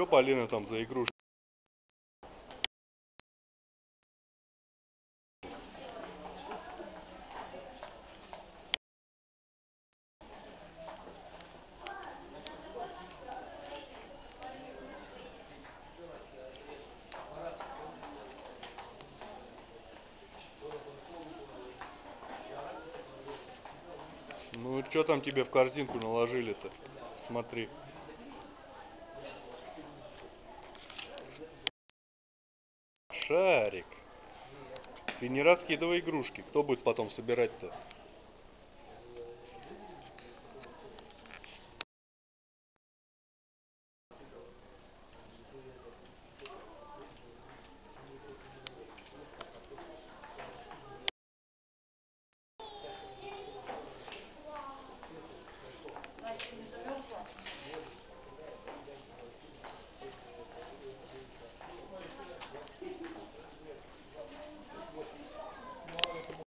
Что Полина там за игрушка? Ну, что там тебе в корзинку наложили-то? Смотри. Шарик. Ты не раскидывай игрушки. Кто будет потом собирать-то?